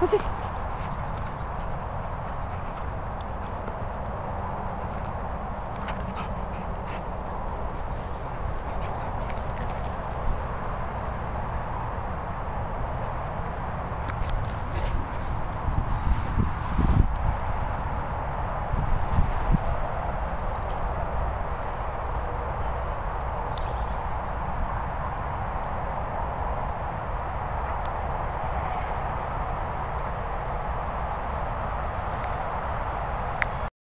Was this